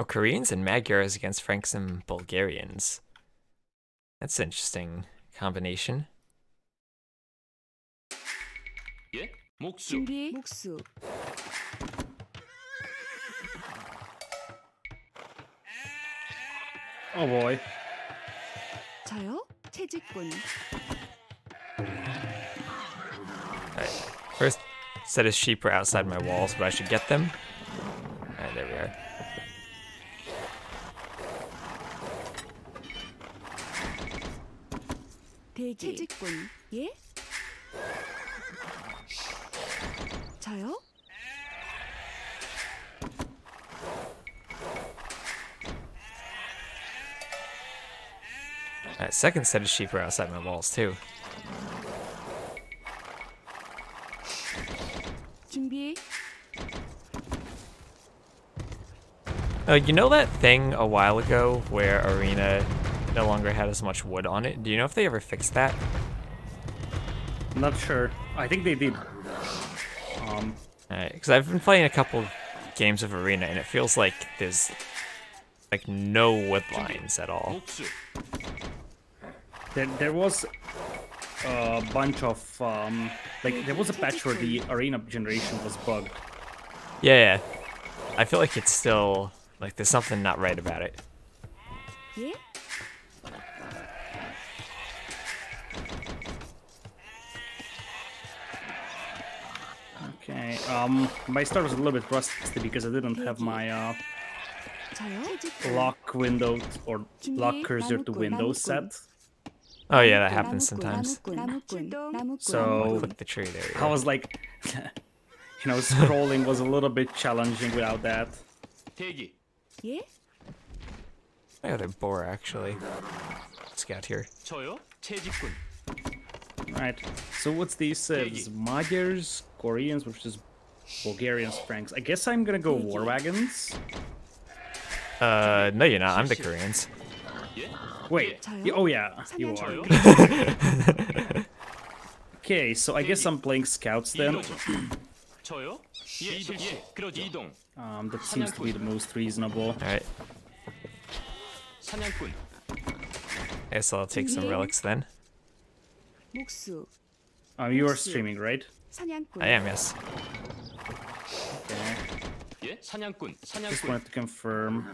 Oh, Koreans and Magyars against Franks and Bulgarians. That's an interesting combination. Yeah, moksu. Oh boy. Alright, first set of sheep were outside my walls, but I should get them. Alright, there we are. Alright, second set of sheep are outside my walls too. You know that thing a while ago where Arena no longer had as much wood on it? Do you know if they ever fixed that? I'm not sure. I think they did. Alright, because I've been playing a couple games of Arena and it feels like there's like no wood lines at all. There was a bunch of like there was a patch where the Arena generation was bugged. Yeah, I feel like it's still like there's something not right about it. Yeah. Okay. My start was a little bit rusty because I didn't have my lock window or lock cursor to window set. Oh yeah, that happens sometimes. So click the tree there. Yeah. I was like, you know, scrolling was a little bit challenging without that. Yeah. I got a boar actually. Scout here. Alright. So what's these? Magyars, Koreans, which is Bulgarians, Franks. I guess I'm gonna go war wagons. No, you're not. I'm the Koreans. Wait. Oh yeah, you are. Okay, so I guess I'm playing scouts then. That seems to be the most reasonable. Alright. I guess I'll take some relics then. You are streaming, right? I am, yes. Okay. Just wanted to confirm.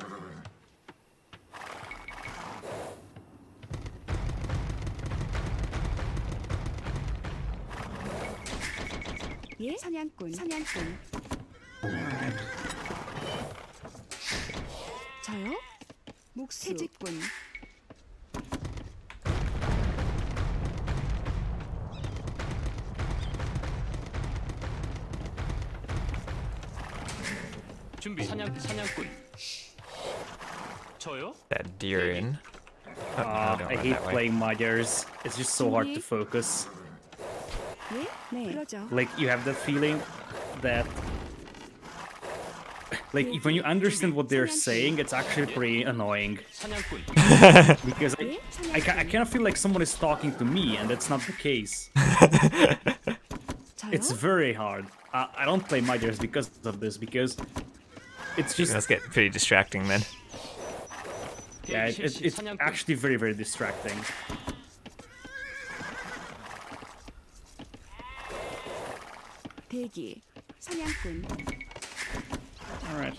That deer in. I hate playing Magyars. It's just so hard to focus. Like, you have that feeling that, like, when you understand what they're saying, it's actually pretty annoying. Because I kind of feel like someone is talking to me, and that's not the case. It's very hard. I don't play Magyars because of this, because it's just... That's getting pretty distracting, then. Yeah, it's actually very, very distracting. Alright.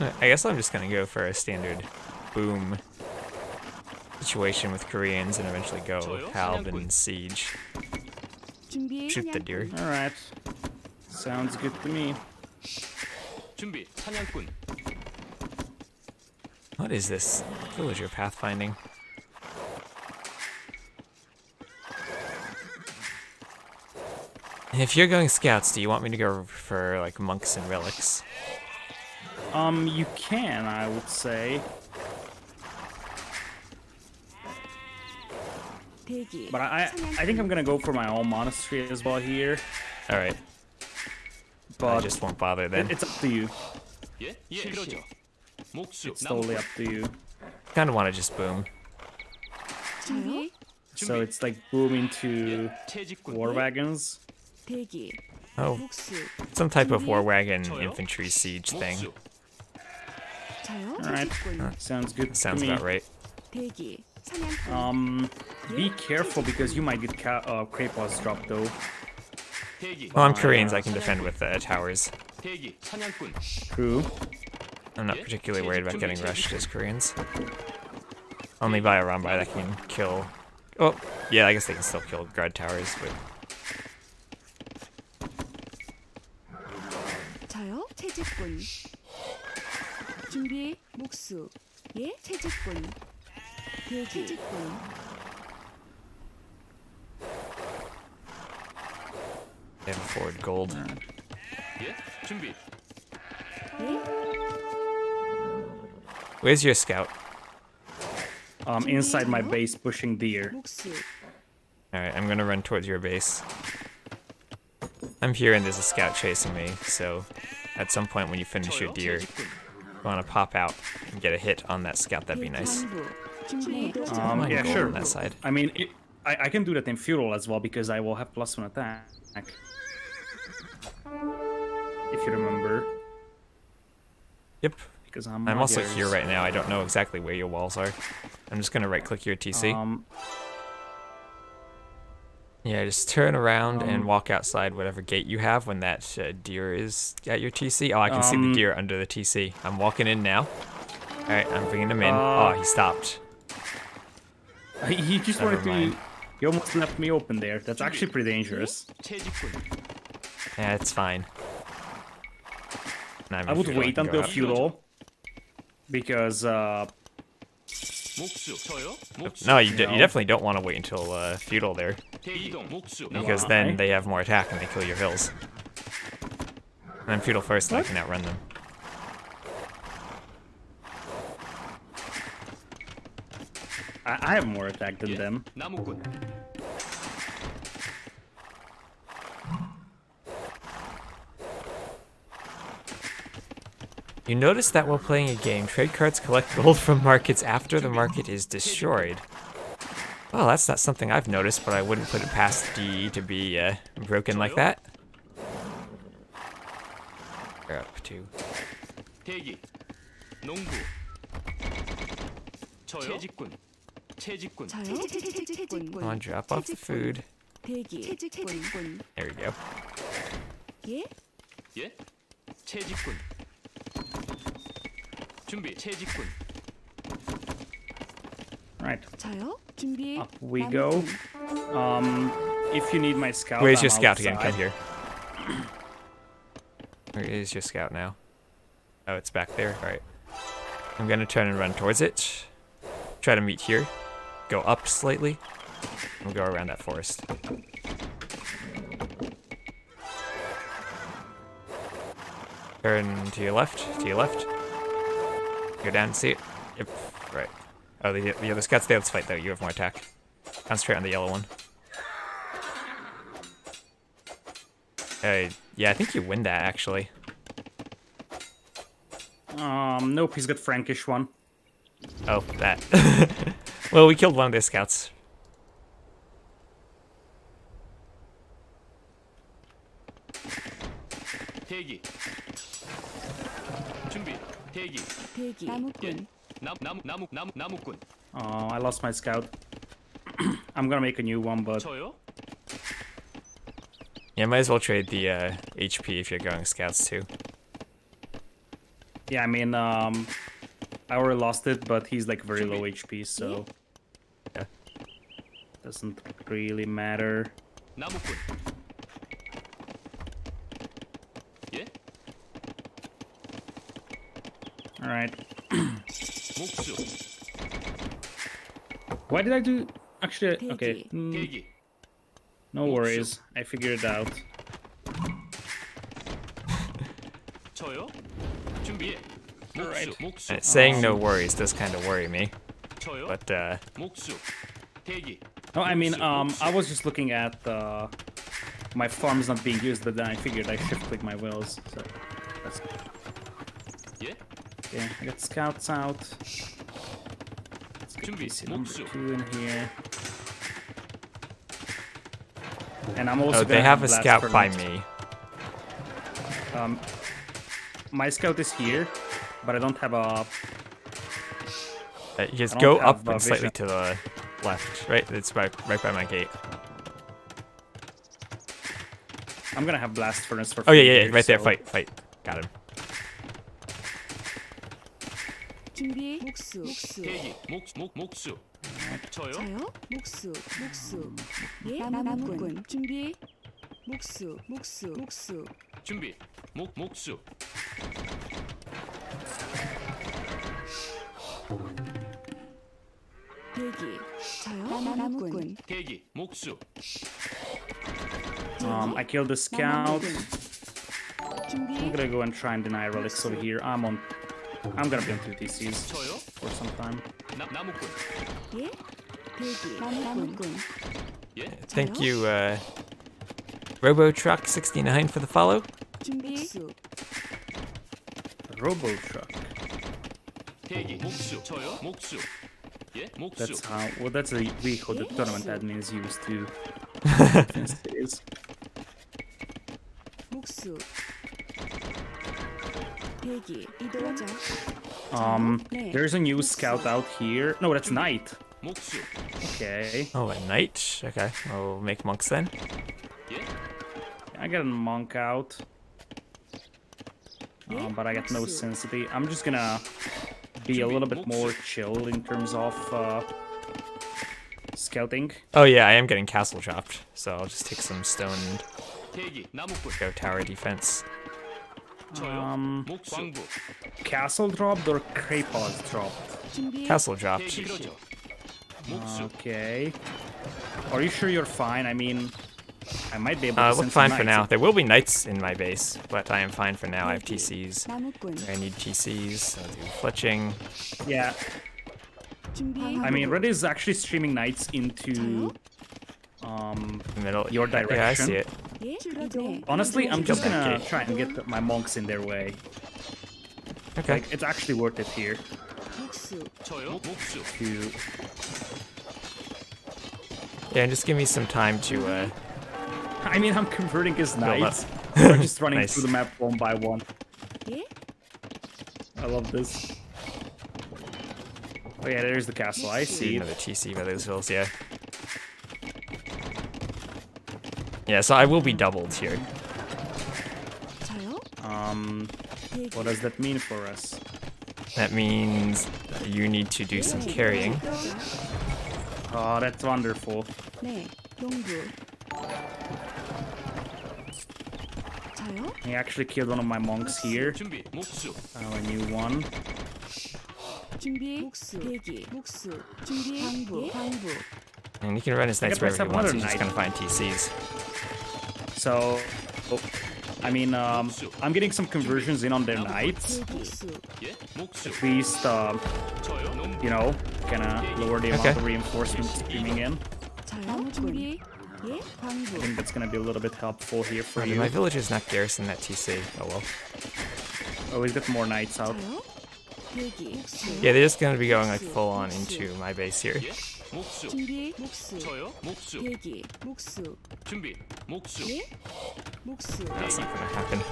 I guess I'm just gonna go for a standard boom situation with Koreans and eventually go halb and siege. Shoot the deer. Alright. Sounds good to me. What is this? Villager pathfinding. And if you're going scouts, do you want me to go for like monks and relics? You can, I would say. But I think I'm gonna go for my own monastery as well here. All right. But I just won't bother then. It's up to you. It's totally up to you. Kind of want to just boom. So it's like boom into war wagons. Oh, some type of war wagon infantry siege thing. Alright, sounds good. Sounds about right. Be careful because you might get Krapos dropped though. Well, I'm Koreans, I can defend with the towers. True. I'm not particularly worried about getting rushed as Koreans. Only by a Rambai that can kill... Oh, yeah, I guess they can still kill guard towers, but... They have forward gold. Where's your scout? Inside my base pushing deer. Alright, I'm gonna run towards your base. I'm here and there's a scout chasing me, so at some point when you finish your deer, you wanna pop out and get a hit on that scout, that'd be nice. Yeah, sure. On that side. I mean, I can do that in Fural as well because I will have +1 attack. If you remember. Yep. I'm also here right now. I don't know exactly where your walls are. I'm just gonna right-click your TC. Yeah, just turn around and walk outside whatever gate you have when that deer is at your TC. Oh, I can see the deer under the TC. I'm walking in now. All right, I'm bringing him in. Oh, he stopped. He just wanted to. He almost left me open there. That's actually pretty dangerous. Yeah, it's fine. I would wait until Fural. Because, no, you definitely don't want to wait until Feudal there. Because then they have more attack and they kill your hills. And I'm Feudal first and I can outrun them. I have more attack than them. You notice that while playing a game, trade cards collect gold from markets after the market is destroyed. Well, that's not something I've noticed, but I wouldn't put it past DE to be broken like that. You're up to. Come on, drop off the food. There we go. Right. Up we go. If you need my scout. Where's your scout again? Come here. Where is your scout now? Oh, it's back there. Alright. I'm gonna turn and run towards it. Try to meet here. Go up slightly. And go around that forest. Turn to your left. To your left. Go down and see it. Yep, right. Oh, the other scout's there. Let's fight, though. You have more attack. Concentrate on the yellow one. Yeah, I think you win that, actually. Nope, he's got Frankish one. Oh, that. Well, we killed one of their scouts. Oh, I lost my scout. I'm gonna make a new one, but... Yeah, might as well trade the HP if you're going scouts too. Yeah, I mean, I already lost it, but he's like very low HP, so... Yeah. Doesn't really matter. Alright. Why did I do... Actually, okay. No worries. I figured it out. Alright. Saying no worries does kind of worry me. But, No, I mean, I was just looking at my farms not being used, but then I figured I should click my wheels. So, that's good. Yeah, I got scouts out. Let's get PC number 2 in here. And I'm also. Oh, they have a scout by me. My scout is here, but I don't have a... Just go up and slightly to the left, right? It's right by my gate. I'm gonna have blast furnace for. Oh yeah, yeah, right there. Fight. Got him. I killed the scout. I'm gonna go and try and deny relics over here. I'm gonna be on 2 TCs for some time. Thank you, RoboTruck69 for the follow. RoboTruck. That's how. Well, that's the vehicle the tournament admins used to. There's a new scout out here. No, that's knight. Okay. Oh, a knight? Okay. I'll make monks then. I got a monk out. But I got no sensitivity. I'm just gonna be a little bit more chill in terms of scouting. Oh yeah, I am getting castle chopped, so I'll just take some stone and go tower defense. Castle dropped or Krapos dropped? Castle dropped. Okay. Are you sure you're fine? I mean, I might be able to look fine for now. There will be knights in my base, but I am fine for now. I have TCs. I need TCs, so I'll do fletching. Yeah. I mean, Red is actually streaming knights into the middle. Your direction. Yeah, I see it. Honestly, I'm just gonna try and get my monks in their way. Okay. Like, it's actually worth it here. Yeah, and just give me some time to. I mean, I'm converting his knights. I'm just running through the map one by one. I love this. Oh yeah, there's the castle. I see another TC by those hills. Yeah. Yeah, so I will be doubled here. What does that mean for us? That means that you need to do some carrying. Oh, that's wonderful. He actually killed one of my monks here. Oh, a new one. And you can run his knights wherever he wants, he's just gonna find TCs. So, I mean, I'm getting some conversions in on their knights. At least, you know, gonna lower the amount of reinforcements coming in. I think that's gonna be a little bit helpful here for you. My village is not garrisoned that TC. Oh well. Oh, he's got more knights out. Yeah, they're just gonna be going like full on into my base here. That's not gonna happen.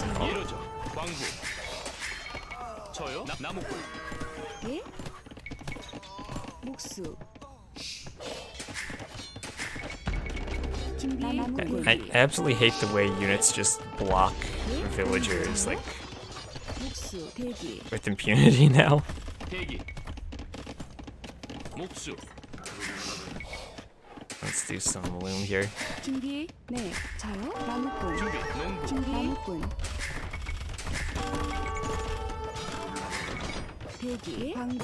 I absolutely hate the way units just block villagers like with impunity now. Let's do some loom here. Alright. Alright.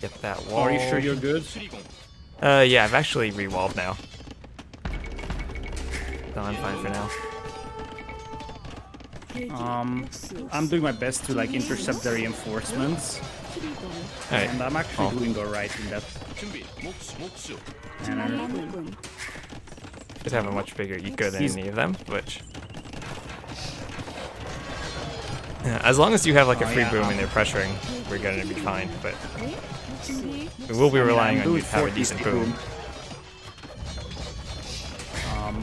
Get that wall. Are you sure you're good? Yeah, I've actually re-walled now. So I'm fine for now. I'm doing my best to like intercept the reinforcements, and I'm actually doing alright in that manner. Just have a much bigger eco than any of them, which. Yeah, as long as you have like a free boom and they're pressuring, we're going to be fine, but we will be relying on you to have a decent boom.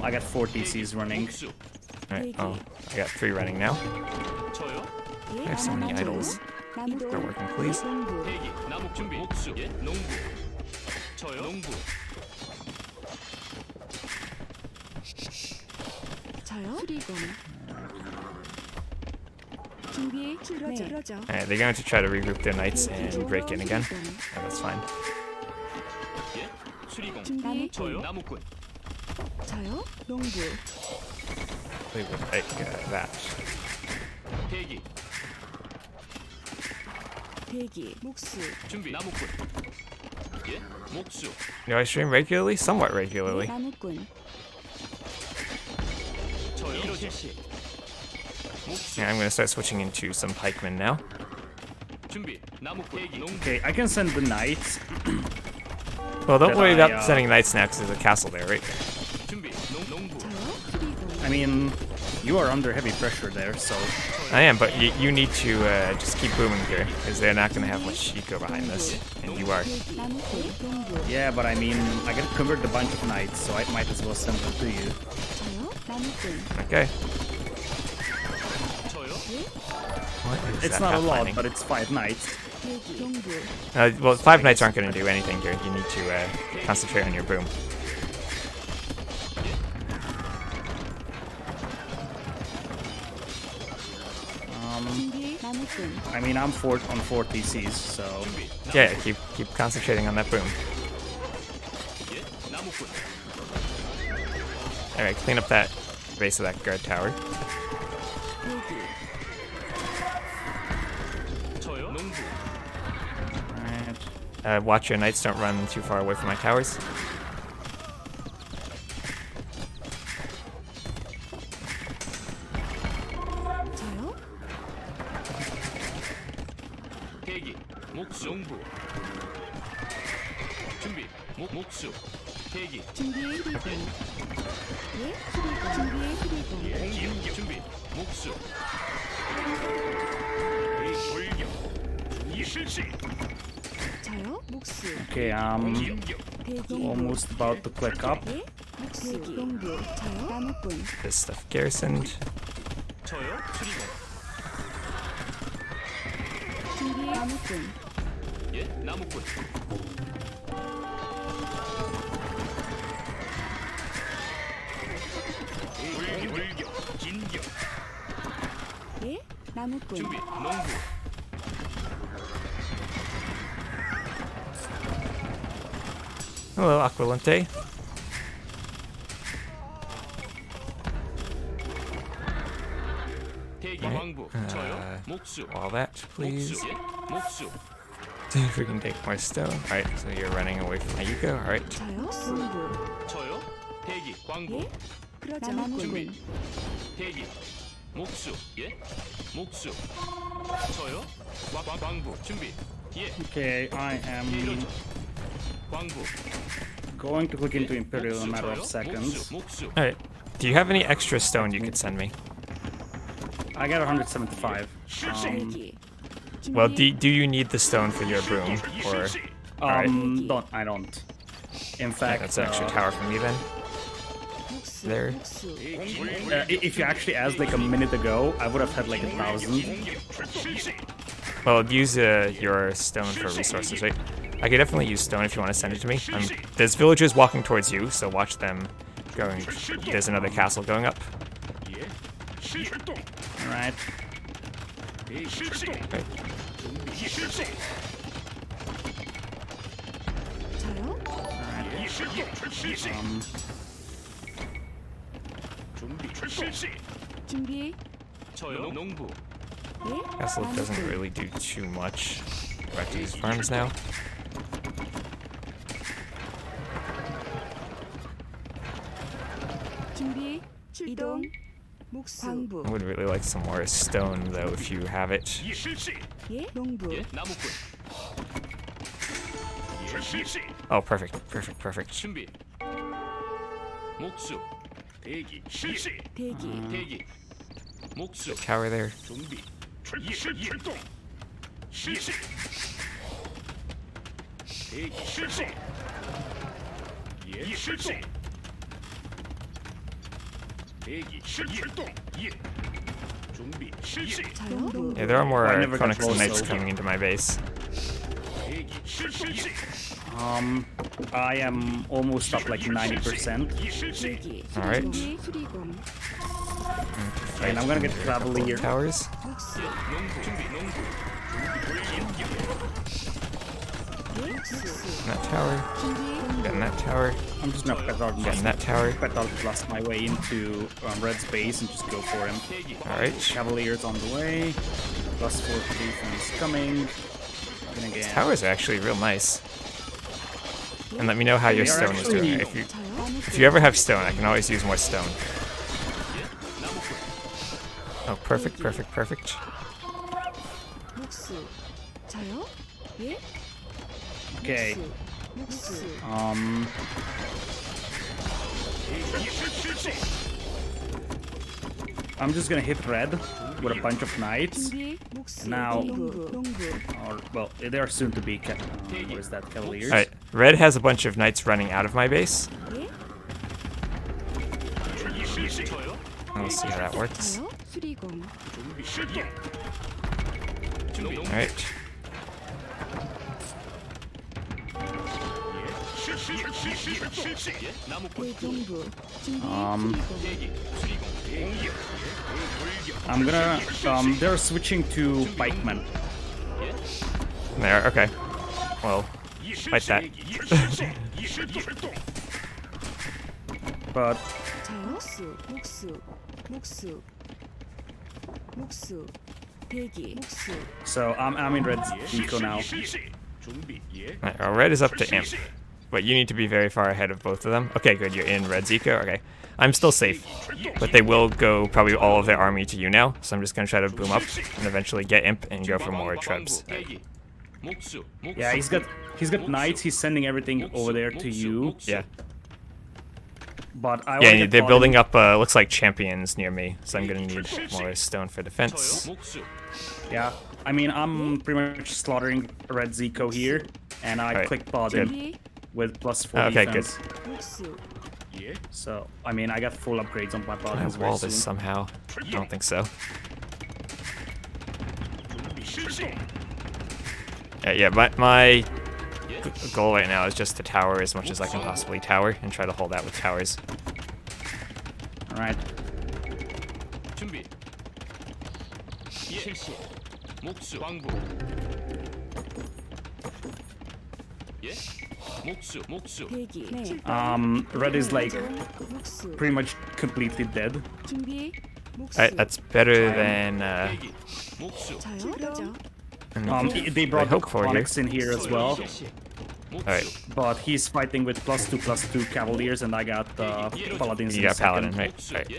I got 4 DCs running. Alright, I got 3 running now. I have so many idols. They're working, please. Alright, they're going to try to regroup their knights and break in again. Oh, that's fine. They will take that. Do I stream regularly? Somewhat regularly. Yeah, I'm gonna start switching into some pikemen now. Okay, I can send the knights. Well, don't worry about sending knights now, because there's a castle there, right? I mean, you are under heavy pressure there, so... I am, but you need to just keep booming here, because they're not going to have much eco behind this, and you are. Yeah, but I mean, I can convert a bunch of knights, so I might as well send them to you. Okay. It's not a lot, but it's 5 knights. Well, 5 knights aren't going to do anything here. You need to concentrate on your boom. I mean, I'm on 4 PCs, so... Yeah, keep concentrating on that boom. Alright, clean up that base of that guard tower. Watch your knights, don't run too far away from my towers. Okay, almost about to click up. This stuff garrisoned. Hello, Aqualente. All that, please. If we can take more stone. Alright, so you're running away from Ayuko. Alright. Okay, I am going to click into Imperial in a matter of seconds. Alright. Do you have any extra stone you could send me? I got 175. Well, do you need the stone for your broom? Or right. I don't. In fact, that's an extra tower for me then. There. If you actually asked like a minute ago, I would have had like 1,000. Well, use your stone for resources, right? I could definitely use stone if you want to send it to me. There's villagers walking towards you, so watch them going. There's another castle going up. Alright. Castle doesn't really do too much. Go back to these farms now. I would really like some more stone, though, if you have it. Oh, perfect, perfect, perfect. The tower there. Yeah, there are more Konnik knights coming into my base. I am almost up like 90%. Alright. Okay, and I'm gonna get travel here. Towers. That tower. Getting that tower. I'm just not getting that tower. Petal blast my way into Red's base and just go for him. Alright. Cavalier's on the way. Plus 4 defense coming. This tower is actually real nice. And let me know how your stone is doing. If you ever have stone, I can always use more stone. Oh, perfect, perfect, perfect. Okay. I'm just gonna hit red with a bunch of knights. Now, or, well, they are soon to be. Where's that cavaliers? All right, red has a bunch of knights running out of my base. We'll see how that works. All right. I'm gonna, they're switching to pikemen. There, okay. Well, fight that. But... So, I'm in red's deco now. Right, our red is up to imp. But you need to be very far ahead of both of them. Okay, good, you're in Red's eco, okay. I'm still safe, but they will go probably all of their army to you now, so I'm just gonna try to boom up and eventually get imp and go for more trebs. Right. Yeah, he's got knights, he's sending everything over there to you. Yeah. But I yeah, they're building up, looks like champions near me, so I'm gonna need more stone for defense. Yeah, I mean, I'm pretty much slaughtering Red's eco here, and I click bottom. With plus 4 defense. Okay, good. So, I mean, I got full upgrades on my body. Can I wall this somehow? I don't think so. Yeah, my goal right now is just to tower as much as I can possibly tower and try to hold out with towers. Alright. Red is like pretty much completely dead. Alright, that's better than they brought the Konniks in here as well. Alright. But he's fighting with +2/+2 cavaliers and I got paladins. You got paladin, right? Alright.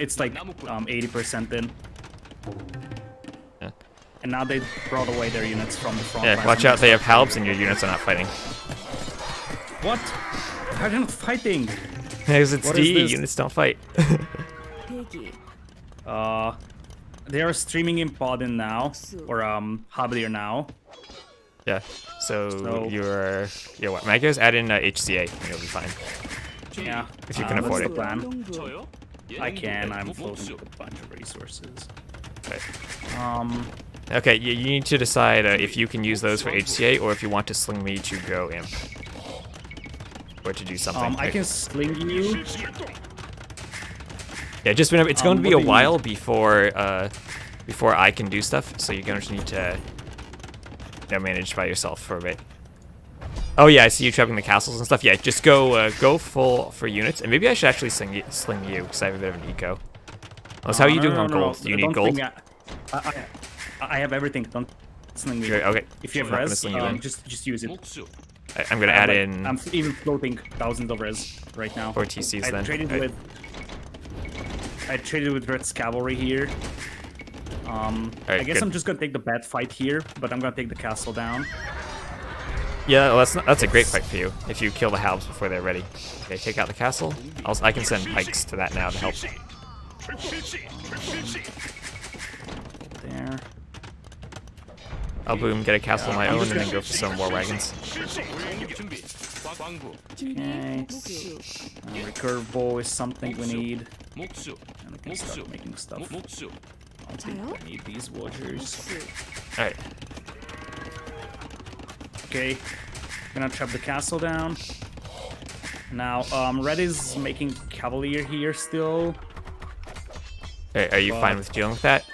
It's like 80% in. And now they brought away their units from the front. Yeah, watch out, they have halbs and your units are not fighting. What? They're not fighting! Because it's DE, units don't fight. They are streaming in Paladin now, or Halberdier now. Yeah, so you're what? Magos, add in HCA and you'll be fine. Yeah. If you can afford it. Plan. I can, I'm floating with a bunch of resources. Right. Okay, you need to decide if you can use those for HCA or if you want to sling me to go imp. Or to do something. I can sling you. Yeah, just remember, it's going to be a while before I can do stuff, so you're going to need to manage by yourself for a bit. Oh yeah, I see you trapping the castles and stuff. Yeah, just go full for units, and maybe I should actually sling you, because I have a bit of an eco. Oh, so how are you doing on gold? Do you need gold? I have everything. Don't sling me. Okay. If you have res, just use it. I'm gonna add in. I'm even floating thousands of res right now. Or TCs then. I traded with. I traded with Red's cavalry here. Right, I guess good. I'm just gonna take the bad fight here, but I'm gonna take the castle down. Yeah, well, that's a great fight for you. If you kill the halves before they're ready, okay, take out the castle. Also, I can send pikes to that now to help. There. I'll boom, get a castle on my own, and then go for some war wagons. Okay. Recurve bow is something we need. And we can start making stuff. I think we need these watchers. Alright. Okay. Gonna trap the castle down. Now, Red is making cavalier here still. Hey, are you fine with dealing with that?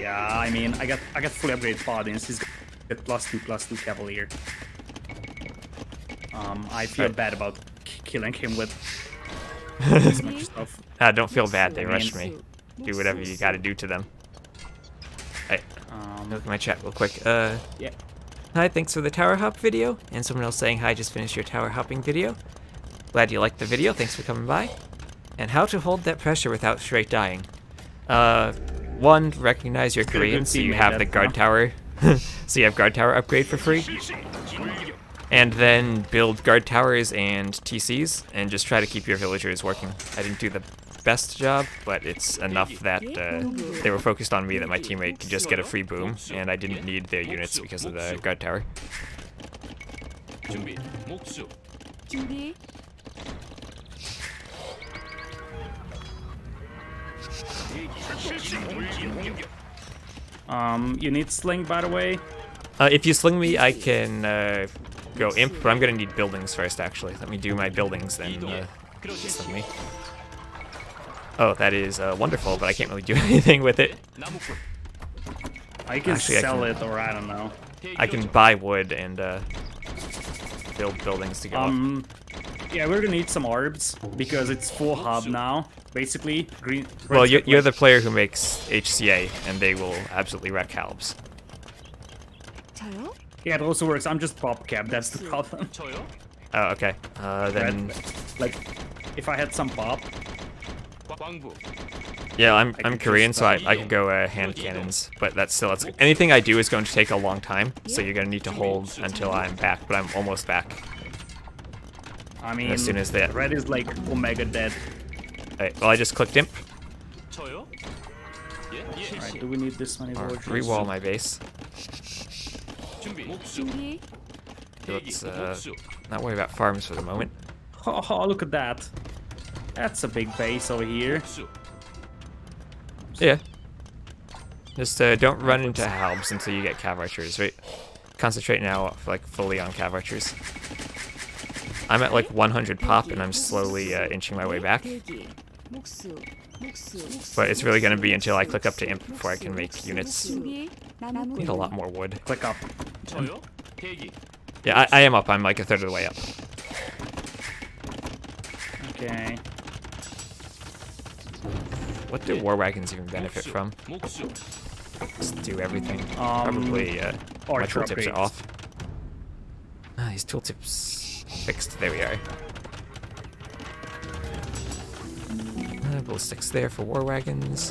Yeah, I mean, I got fully upgraded paladins. He's got +2/+2 cavalier. I feel bad about killing him with this much stuff. Don't feel bad. They rushed me. Do whatever you gotta do to them. Alright, look at my chat real quick. Yeah. Hi, thanks for the tower hop video. And someone else saying, hi, just finished your tower hopping video. Glad you liked the video. Thanks for coming by. And how to hold that pressure without straight dying. One, recognize you're Korean, so you have the guard tower. So you have guard tower upgrade for free. And then build guard towers and TCs, and just try to keep your villagers working. I didn't do the best job, but it's enough that they were focused on me that my teammate could just get a free boom, and I didn't need their units because of the guard tower. You need sling, by the way? If you sling me, I can go imp, but I'm gonna need buildings first, actually. Let me do my buildings, then sling me. Oh, that is wonderful, but I can't really do anything with it. I can sell it, or I don't know. I can buy wood and build buildings to go up. Yeah, we're gonna need some orbs because it's full hob now. Basically, green. Well, you're the player who makes HCA, and they will absolutely wreck halbs. Yeah, it also works. I'm just pop cap. That's the problem. Oh, okay. Then, like, if I had some pop. Yeah, I'm Korean, so I can go hand cannons, but that's still anything I do is going to take a long time. So you're gonna need to hold until I'm back, but I'm almost back. I mean, as soon as that Red is like omega dead. Alright, well I just clicked imp. Alright, do we need this many warriors? Rewall my base. Let's not worry about farms for the moment. Oh, look at that. That's a big base over here. Yeah. Just don't run into halbs until you get cav archers, right? Concentrate now, like fully on cav archers. I'm at like 100 pop, and I'm slowly inching my way back. But it's really going to be until I click up to imp before I can make units. Need a lot more wood. Click up. Yeah, I am up. I'm like a third of the way up. Okay. What do war wagons even benefit from? Just do everything. Probably my tooltips are off. These tooltips... Fixed, there we are. Ballistics there for war wagons.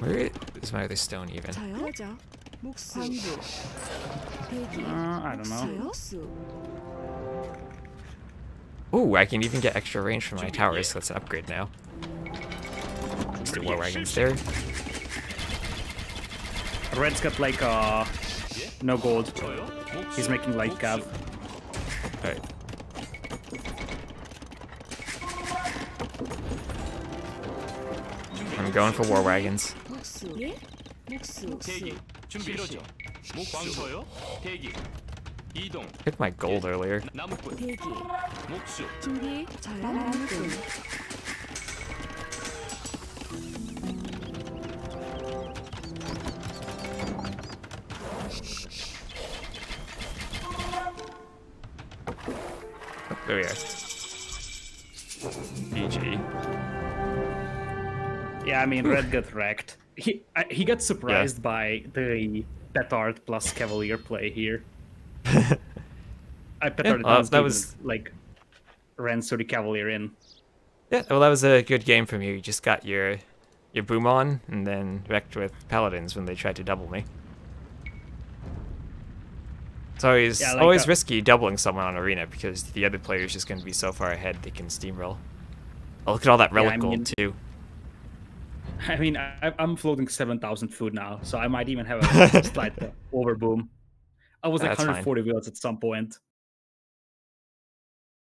Where is my other stone even? I don't know. Ooh, I can even get extra range from my towers, so let's upgrade now. Let's do war wagons there. Red's got like no gold. He's making light cav. Alright. I'm going for war wagons. I picked my gold earlier. There we are. GG. Yeah, I mean, Red got wrecked. He got surprised by the petard plus cavalier play here. I petarded. That was like Ransory Cavalier in. Yeah, well, that was a good game from you. You just got your boom on and then wrecked with Paladins when they tried to double me. It's always always risky doubling someone on Arena because the other player is just going to be so far ahead they can steamroll. Oh, look at all that relic gold too. I mean, I'm floating 7,000 food now, so I might even have a slight overboom. I was like 140 wheels at some point.